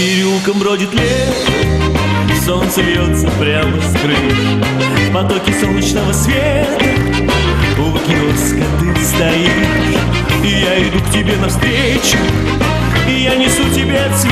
переулком бродит лес, солнце льется прямо с крыш. В потоке солнечного света у киоска ты стоишь, и я иду к тебе навстречу, и я несу тебе цветы.